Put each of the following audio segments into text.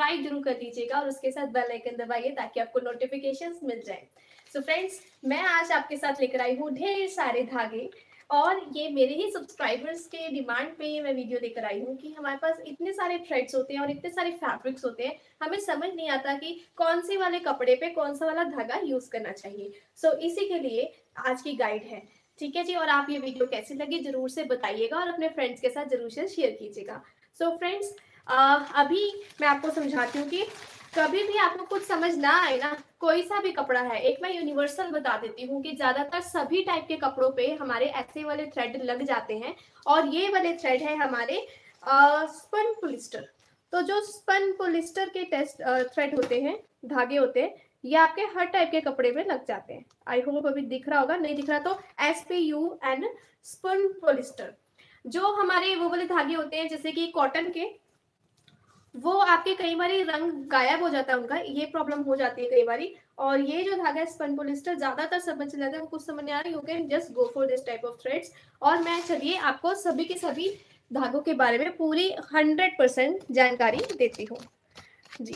Subscribe जरूर कर दीजिएगा और उसके साथ बेल आइकन दबाइए ताकि आपको नोटिफिकेशंस मिल जाए। सो फ्रेंड्स, मैं आज आपके साथ लेकर आई हूँ ढेर सारे धागे और ये मेरे ही सब्सक्राइबर्स के डिमांड पे मैं वीडियो लेकर आई हूँ कि हमारे पास इतने सारे थ्रेड्स होते हैं और इतने सारे फैब्रिक्स होते हैं, हमें समझ नहीं आता कि कौन से वाले कपड़े पे कौन सा वाला धागा यूज करना चाहिए। सो इसी के लिए आज की गाइड है, ठीक है जी। और आप ये वीडियो कैसी लगी जरूर से बताइएगा और अपने फ्रेंड्स के साथ जरूर से शेयर कीजिएगा। सो फ्रेंड्स, अभी मैं आपको समझाती हूँ कि कभी भी आपको कुछ समझ ना आए ना, कोई सा भी कपड़ा है, एक मैं यूनिवर्सल बता देती हूँ कि ज्यादातर सभी टाइप के कपड़ों पे हमारे ऐसे वाले थ्रेड लग जाते हैं और ये वाले थ्रेड है हमारे स्पन पॉलिस्टर। तो जो स्पन पॉलिस्टर के थ्रेड होते हैं, धागे होते हैं, ये आपके हर टाइप के कपड़े में लग जाते हैं। आई होप अभी दिख रहा होगा, नहीं दिख रहा तो SPUN स्पन पॉलिस्टर। जो हमारे वो वाले धागे होते हैं जैसे कि कॉटन के, वो आपके कई बारी रंग गायब हो जाता है उनका, ये प्रॉब्लम हो जाती है कई बारी। और ये जो धागा है स्पन पॉलिस्टर, ज्यादातर समझ चला जाता है, कुछ समझ नहीं आ रही, you can just go for this type of threads. और मैं चलिए आपको सभी के सभी धागों के बारे में पूरी 100% जानकारी देती हूँ जी।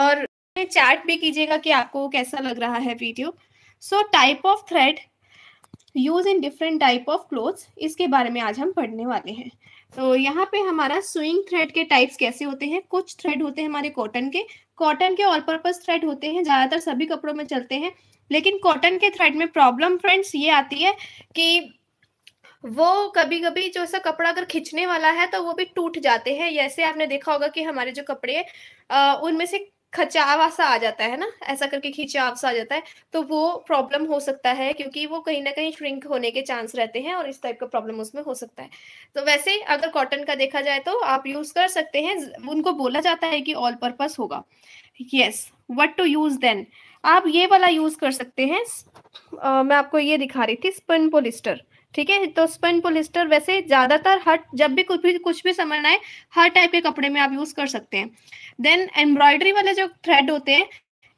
और चैट भी कीजिएगा कि आपको कैसा लग रहा है video. So type of thread use in different type of clothes, इसके बारे में आज हम पढ़ने वाले हैं। तो यहाँ पे हमारा स्विंग थ्रेड के टाइप्स कैसे होते हैं। कुछ थ्रेड होते हैं हमारे कॉटन के ऑल पर्पस थ्रेड होते हैं, ज्यादातर सभी कपड़ों में चलते हैं। लेकिन कॉटन के थ्रेड में प्रॉब्लम फ्रेंड्स ये आती है कि वो कभी कभी जो सा कपड़ा अगर खींचने वाला है तो वो भी टूट जाते हैं। जैसे आपने देखा होगा कि हमारे जो कपड़े उनमें से खचाव सा आ जाता है ना, ऐसा करके खिंचाव सा आ जाता है, तो वो प्रॉब्लम हो सकता है क्योंकि वो कहीं ना कहीं श्रिंक होने के चांस रहते हैं और इस टाइप का प्रॉब्लम उसमें हो सकता है। तो वैसे अगर कॉटन का देखा जाए तो आप यूज कर सकते हैं, उनको बोला जाता है कि ऑल पर्पस होगा। Yes, what to use then, आप ये वाला यूज कर सकते हैं। मैं आपको ये दिखा रही थी स्पन पॉलिस्टर, ठीक है। तो स्पन पॉलिस्टर वैसे ज्यादातर जब भी कुछ भी समझना है, हर टाइप के कपड़े में आप यूज कर सकते हैं। देन एम्ब्रॉयडरी वाले जो थ्रेड होते हैं,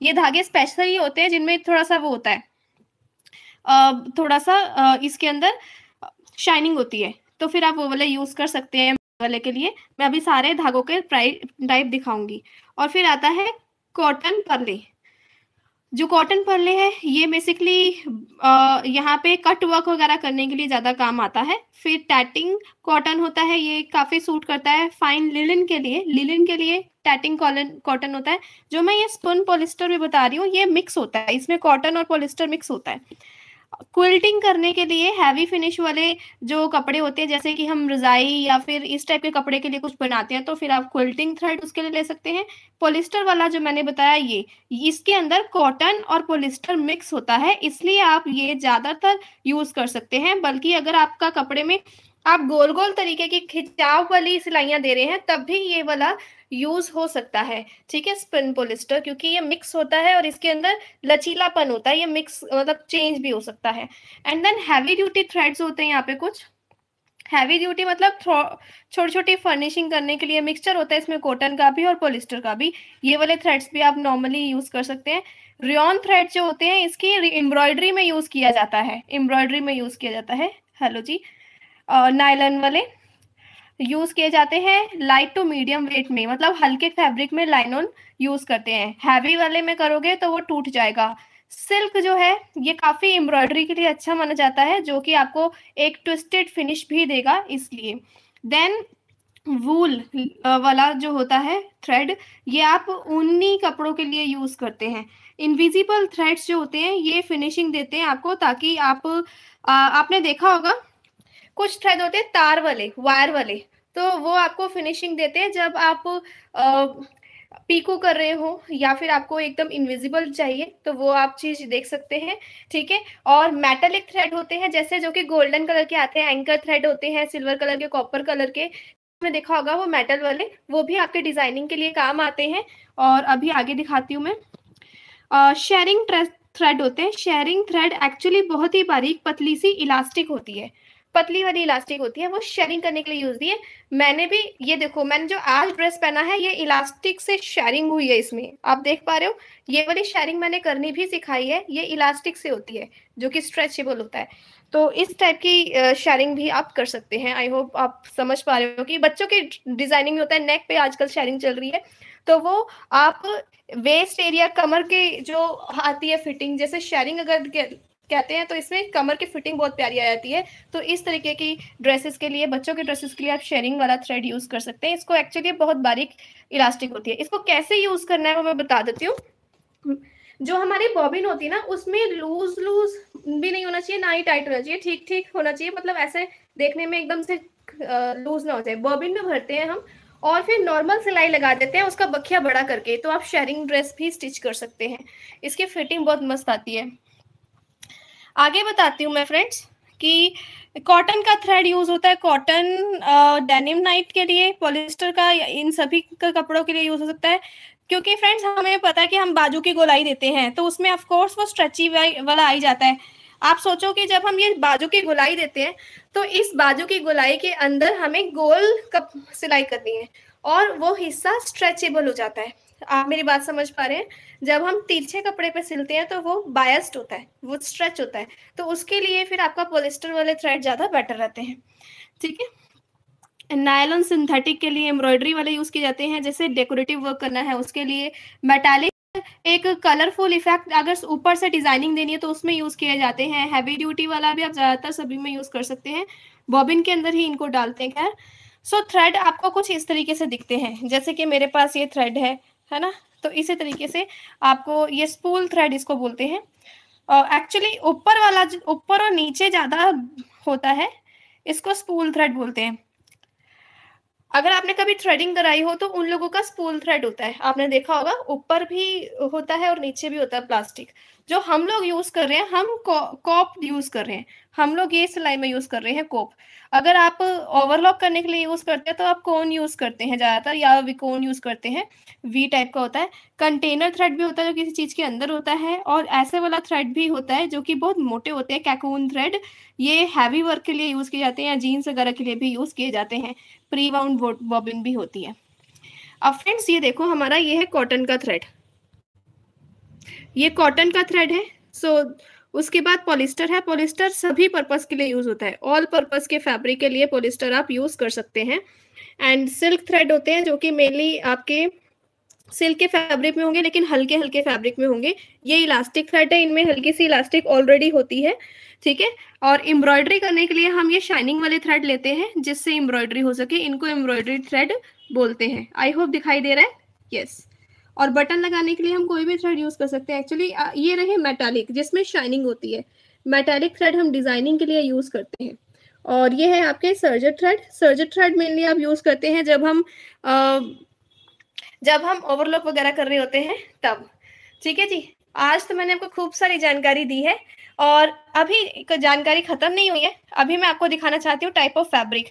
ये धागे स्पेशली होते हैं जिनमें थोड़ा सा वो होता है, थोड़ा सा इसके अंदर शाइनिंग होती है, तो फिर आप वो वाले यूज कर सकते हैं। वाले के लिए मैं अभी सारे धागों के टाइप दिखाऊंगी। और फिर आता है कॉटन पर्ले। जो कॉटन पर्ले है ये बेसिकली यहाँ पे कट वर्क वगैरह करने के लिए ज्यादा काम आता है। फिर टैटिंग कॉटन होता है, ये काफी सूट करता है। फाइन लिनन के लिए टैटिंग कॉटन होता है। जो मैं ये स्पन पॉलिस्टर भी बता रही हूँ, ये मिक्स होता है, इसमें कॉटन और पॉलिस्टर मिक्स होता है। क्विल्टिंग करने के लिए हैवी फिनिश वाले जो कपड़े होते हैं, जैसे कि हम रजाई या फिर इस टाइप के कपड़े के लिए कुछ बनाते हैं, तो फिर आप क्विल्टिंग थ्रेड उसके लिए ले सकते हैं। पॉलिस्टर वाला जो मैंने बताया, ये इसके अंदर कॉटन और पॉलिस्टर मिक्स होता है, इसलिए आप ये ज्यादातर यूज कर सकते हैं। बल्कि अगर आपका कपड़े में आप गोल गोल तरीके की खिंचाव वाली सिलाइयां दे रहे हैं, तब भी ये वाला यूज हो सकता है, ठीक है, स्पिन पॉलिस्टर, क्योंकि ये मिक्स होता है और इसके अंदर लचीलापन होता है। ये मिक्स मतलब चेंज भी हो सकता है। And then heavy duty threads होते हैं। यहाँ पे कुछ हैवी ड्यूटी मतलब छोटी छोटी फर्निशिंग करने के लिए मिक्सचर होता है, इसमें कॉटन का भी और पॉलिस्टर का भी। ये वाले थ्रेड्स भी आप नॉर्मली यूज कर सकते हैं। रियॉन थ्रेड जो होते हैं, इसकी एम्ब्रॉयडरी में यूज किया जाता है। हेलो जी, नायलॉन वाले यूज किए जाते हैं लाइट टू मीडियम वेट में, मतलब हल्के फैब्रिक में नायलॉन यूज करते हैं। हैवी वाले में करोगे तो वो टूट जाएगा। सिल्क जो है ये काफी एम्ब्रॉयडरी के लिए अच्छा माना जाता है, जो कि आपको एक ट्विस्टेड फिनिश भी देगा, इसलिए। देन वूल वाला जो होता है थ्रेड, ये आप ऊनी कपड़ों के लिए यूज करते हैं। इनविजिबल थ्रेड्स जो होते हैं ये फिनिशिंग देते हैं आपको, ताकि आपने देखा होगा कुछ थ्रेड होते हैं तार वाले, वायर वाले, तो वो आपको फिनिशिंग देते हैं जब आप पीको कर रहे हो या फिर आपको एकदम इनविजिबल चाहिए, तो वो आप चीज देख सकते हैं, ठीक है। और मेटालिक थ्रेड होते हैं जैसे, जो कि गोल्डन कलर के आते हैं, एंकर थ्रेड होते हैं सिल्वर कलर के, कॉपर कलर के, आपने देखा होगा वो मेटल वाले, वो भी आपके डिजाइनिंग के लिए काम आते हैं। और अभी आगे दिखाती हूँ मैं। शेयरिंग थ्रेड होते हैं। शेयरिंग थ्रेड एक्चुअली बहुत ही बारीक पतली सी इलास्टिक होती है, पतली वाली इलास्टिक होती है, वो शेयरिंग करने के लिए यूज दी है। मैंने भी ये देखो, मैंने जो आज ड्रेस पहना है ये इलास्टिक से शेयरिंग हुई है, इसमें आप देख पा रहे हो। ये वाली शेयरिंग मैंने करनी भी सिखाई है, ये इलास्टिक से होती है जो कि स्ट्रेचेबल होता है। तो इस टाइप की शेयरिंग भी आप कर सकते हैं। आई होप आप समझ पा रहे हो कि बच्चों की डिजाइनिंग होता है, नेक पे आजकल शेयरिंग चल रही है, तो वो आप वेस्ट एरिया, कमर के जो आती है फिटिंग, जैसे शेयरिंग अगर कहते हैं तो इसमें कमर की फिटिंग बहुत प्यारी आ जाती है। तो इस तरीके की ड्रेसेस के लिए, बच्चों के ड्रेसेस के लिए आप शेयरिंग वाला थ्रेड यूज कर सकते हैं। इसको एक्चुअली बहुत बारीक इलास्टिक होती है, इसको कैसे यूज करना है वो मैं बता देती हूँ। जो हमारी बॉबिन होती है ना, उसमें लूज लूज भी नहीं होना चाहिए, ना ही टाइट होना चाहिए, ठीक ठीक होना चाहिए, मतलब ऐसे देखने में एकदम से लूज ना हो जाए। बॉबिन में भरते हैं हम और फिर नॉर्मल सिलाई लगा देते हैं उसका बखिया बड़ा करके, तो आप शेयरिंग ड्रेस भी स्टिच कर सकते हैं। इसकी फिटिंग बहुत मस्त आती है। आगे बताती हूँ मैं फ्रेंड्स कि कॉटन का थ्रेड यूज होता है। कॉटन डेनिम नाइट के लिए, पॉलिस्टर का, इन सभी का कपड़ों के लिए यूज हो सकता है। क्योंकि फ्रेंड्स हमें पता है कि हम बाजू की गोलाई देते हैं तो उसमें ऑफ कोर्स वो स्ट्रेची वाला आ ही जाता है। आप सोचो कि जब हम ये बाजू की गोलाई देते हैं तो इस बाजू की गोलाई के अंदर हमें गोल कप सिलाई करनी है और वो हिस्सा स्ट्रेचेबल हो जाता है। आप मेरी बात समझ पा रहे हैं? जब हम तिरछे कपड़े पे सिलते हैं तो वो बायस्ड होता है, वो स्ट्रेच होता है, तो उसके लिए फिर आपका पॉलिस्टर वाले थ्रेड ज़्यादा बेटर रहते हैं। ठीक है, नायलॉन सिंथेटिक के लिए एम्ब्रॉयडरी वाले यूज किए जाते हैं, जैसे डेकोरेटिव वर्क करना है उसके लिए। मेटालिक एक कलरफुल इफेक्ट अगर ऊपर से डिजाइनिंग देनी है तो उसमें यूज किए जाते हैं। हैवी ड्यूटी वाला भी आप ज्यादातर सभी में यूज कर सकते हैं, बॉबिन के अंदर ही इनको डालते हैं। खैर, सो थ्रेड आपको कुछ इस तरीके से दिखते हैं, जैसे कि मेरे पास ये थ्रेड है ना, तो इसी तरीके से आपको ये स्पूल थ्रेड इसको बोलते हैं। एक्चुअली ऊपर वाला, ऊपर और नीचे ज्यादा होता है, इसको स्पूल थ्रेड बोलते हैं। अगर आपने कभी थ्रेडिंग कराई हो तो उन लोगों का स्पूल थ्रेड होता है, आपने देखा होगा, ऊपर भी होता है और नीचे भी होता है प्लास्टिक। जो हम लोग यूज कर रहे हैं, हम कॉप यूज कर रहे हैं, हम लोग ये सिलाई में यूज कर रहे हैं कॉप। अगर आप ओवरलॉक करने के लिए यूज करते हैं तो आप कोन यूज करते हैं ज्यादातर, या विकोन यूज करते हैं, वी टाइप का होता है। कंटेनर थ्रेड भी होता है जो किसी चीज के अंदर होता है, और ऐसे वाला थ्रेड भी होता है जो कि बहुत मोटे होते हैं, कैकून थ्रेड। ये हैवी वर्क के लिए यूज किए जाते हैं, या जीन्स वगैरह के लिए भी यूज किए जाते हैं। प्री बाउंड बॉबिन भी होती है। अब फ्रेंड्स ये देखो, हमारा ये है कॉटन का थ्रेड, ये कॉटन का थ्रेड है। सो उसके बाद पॉलिस्टर है। पॉलिस्टर सभी पर्पस के लिए यूज होता है, ऑल पर्पस के फैब्रिक के लिए पॉलिस्टर आप यूज कर सकते हैं। एंड सिल्क थ्रेड होते हैं जो कि मेनली आपके सिल्क के फैब्रिक में होंगे, लेकिन हल्के हल्के फैब्रिक में होंगे। ये इलास्टिक थ्रेड है, इनमें हल्की सी इलास्टिक ऑलरेडी होती है। ठीक है, और एम्ब्रॉयडरी करने के लिए हम ये शाइनिंग वाले थ्रेड लेते हैं जिससे एम्ब्रॉयडरी हो सके, इनको एम्ब्रॉयडरी थ्रेड बोलते हैं। आई होप दिखाई दे रहा है? यस। और बटन लगाने के लिए हम कोई भी थ्रेड यूज कर सकते हैं। एक्चुअली ये रहे मेटालिक जिसमें शाइनिंग होती है, मेटालिक थ्रेड हम डिजाइनिंग के लिए यूज करते हैं। और ये है आपके सर्जेट थ्रेड। सर्जेट थ्रेड मेनली आप यूज करते हैं जब हम ओवरलॉक वगैरह कर रहे होते हैं तब। ठीक है जी, आज तो मैंने आपको खूब सारी जानकारी दी है और अभी जानकारी खत्म नहीं हुई है। अभी मैं आपको दिखाना चाहती हूँ टाइप ऑफ फैब्रिक,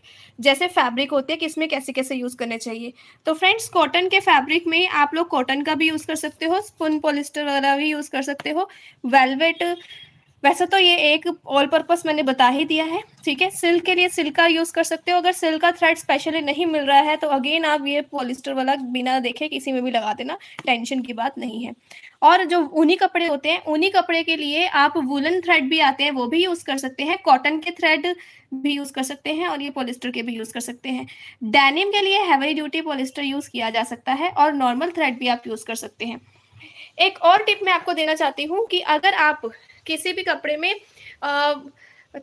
जैसे फैब्रिक होते हैं किसमें कैसे कैसे यूज करने चाहिए। तो फ्रेंड्स कॉटन के फैब्रिक में आप लोग कॉटन का भी यूज कर सकते हो, स्पून पॉलिस्टर वाला भी यूज कर सकते हो, वेलवेट। वैसे तो ये एक ऑल पर्पस मैंने बता ही दिया है। ठीक है, सिल्क के लिए सिल्क का यूज कर सकते हो। अगर सिल्क का थ्रेड स्पेशली नहीं मिल रहा है तो अगेन आप ये पॉलिस्टर वाला बिना देखे किसी में भी लगा देना, टेंशन की बात नहीं है। और जो ऊनी कपड़े होते हैं, ऊनी कपड़े के लिए आप वुलन थ्रेड भी आते हैं वो भी यूज कर सकते हैं, कॉटन के थ्रेड भी यूज कर सकते हैं और ये पॉलिस्टर के भी यूज कर सकते हैं। डेनिम के लिए हैवी ड्यूटी पॉलिस्टर यूज किया जा सकता है और नॉर्मल थ्रेड भी आप यूज कर सकते हैं। एक और टिप मैं आपको देना चाहती हूँ कि अगर आप किसी भी कपड़े में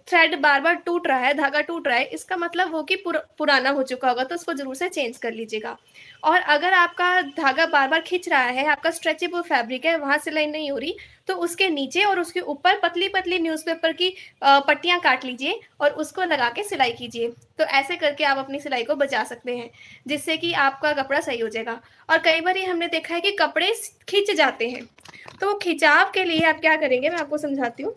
थ्रेड बार बार टूट रहा है, धागा टूट रहा है, इसका मतलब वो कि पुराना हो चुका होगा, तो उसको जरूर से चेंज कर लीजिएगा। और अगर आपका धागा बार बार खींच रहा है, आपका स्ट्रेचेबल फैब्रिक है, वहाँ सिलाई नहीं हो रही, तो उसके नीचे और उसके ऊपर पतली पतली न्यूज़पेपर की पट्टियाँ काट लीजिए और उसको लगा के सिलाई कीजिए। तो ऐसे करके आप अपनी सिलाई को बचा सकते हैं, जिससे कि आपका कपड़ा सही हो जाएगा। और कई बार ये हमने देखा है कि कपड़े खींच जाते हैं, तो खिंचाव के लिए आप क्या करेंगे मैं आपको समझाती हूँ।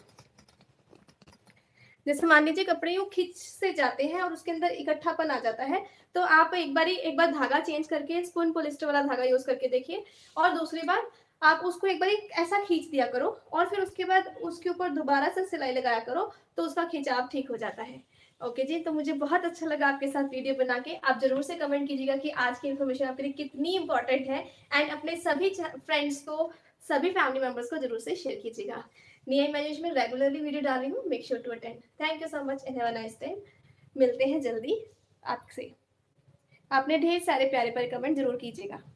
जैसे मान लीजिए कपड़े यूँ खींच से जाते हैं और उसके अंदर इकट्ठापन आ जाता है, तो आप एक बार धागा चेंज करके स्पून पॉलिस्टर वाला धागा यूज करके देखिए, और दूसरी बार आप उसको एक बार ऐसा खींच दिया करो और फिर उसके बाद उसके ऊपर दोबारा से सिलाई लगाया करो, तो उसका खिंचाव ठीक हो जाता है। ओके जी, तो मुझे बहुत अच्छा लगा आपके साथ वीडियो बना के। आप जरूर से कमेंट कीजिएगा कि आज की इन्फॉर्मेशन आपके लिए कितनी इंपॉर्टेंट है, एंड अपने सभी फ्रेंड्स को, सभी फैमिली मेंबर्स को जरूर से शेयर कीजिएगा। निया इमेजिनेशन में रेगुलरली वीडियो डाल रही हूँ, make sure to attend. Thank you so much and have a nice time. मिलते हैं जल्दी आपसे। आपने ढेर सारे प्यारे प्यारे कमेंट जरूर कीजिएगा।